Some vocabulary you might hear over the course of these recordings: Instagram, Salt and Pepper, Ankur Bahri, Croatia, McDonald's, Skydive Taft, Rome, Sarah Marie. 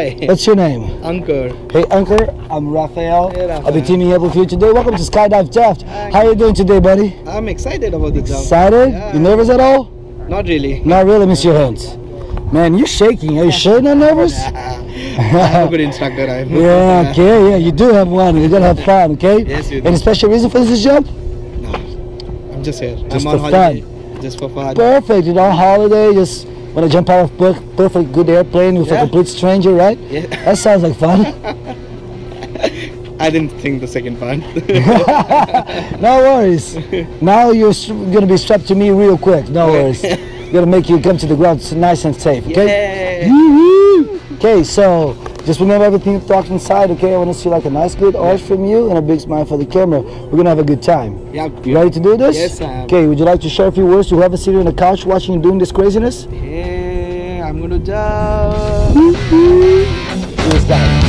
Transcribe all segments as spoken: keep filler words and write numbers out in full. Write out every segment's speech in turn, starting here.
Hi. What's your name? Ankur. Hey Ankur, I'm Rafael. Hey Rafael. I'll be teaming up with you today. Welcome to Skydive Taft. How are you doing today, buddy? I'm excited about the job. Excited? Yeah. You nervous at all? Not really. Not really, Mister Hunt. Man, you're shaking. Are you sure not nervous? I have a good instructor. I have. Yeah, okay, yeah, you do have one. You're gonna have fun, okay? Yes, you do. Any special reason for this jump? No, I'm just here. Just I'm for on holiday. Fun. Just for fun. Perfect. You're on holiday. Just want to jump out of a perfect good airplane with yeah. a complete stranger, right? Yeah. That sounds like fun. I didn't think the second part. No worries. Now you're gonna be strapped to me real quick. No worries. Gonna make you come to the ground nice and safe. Okay. Yeah. Okay, so just remember everything you talked inside, okay? I want to see like a nice good arch from you and a big smile for the camera. We're going to have a good time. Yeah. You ready to do this? Yes, I am. Okay, would you like to share a few words to whoever's sitting on the couch watching you doing this craziness? Yeah, I'm going to jump. Let's dive.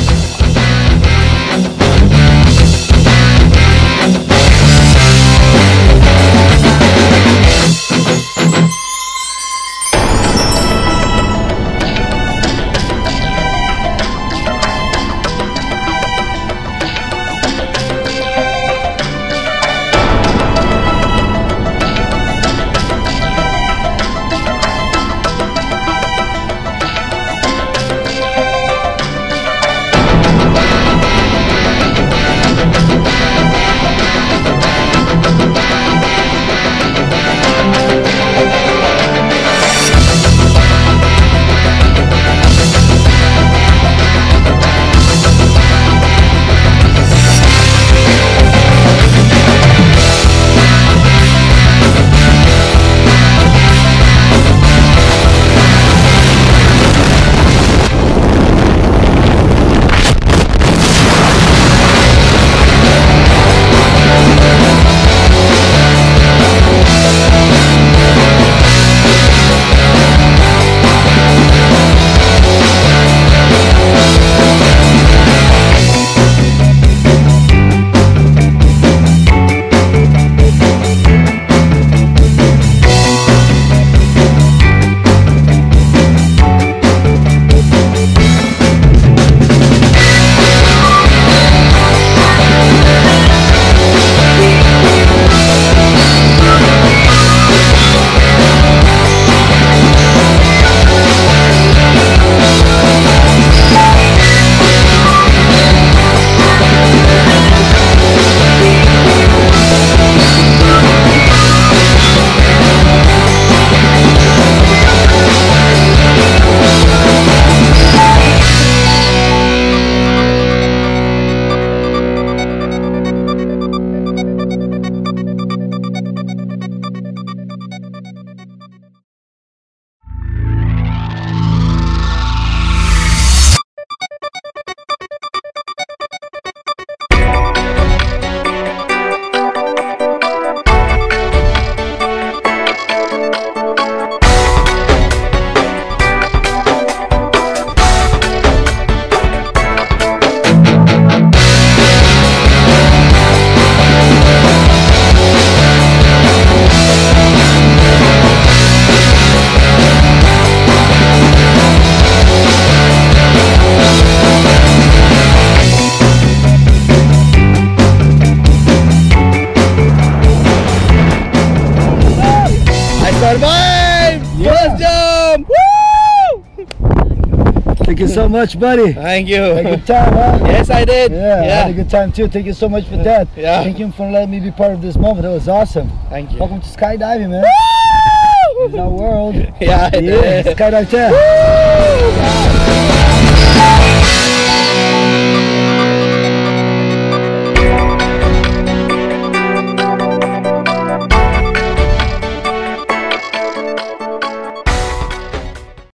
Thank you so much, buddy. Thank you. Had a good time, huh? Yes, I did. Yeah, yeah, I had a good time too. Thank you so much for that. Yeah. Thank you for letting me be part of this moment. That was awesome. Thank you. Welcome to skydiving, man. Woo! In our world. Yeah, yeah. Skydive Taft.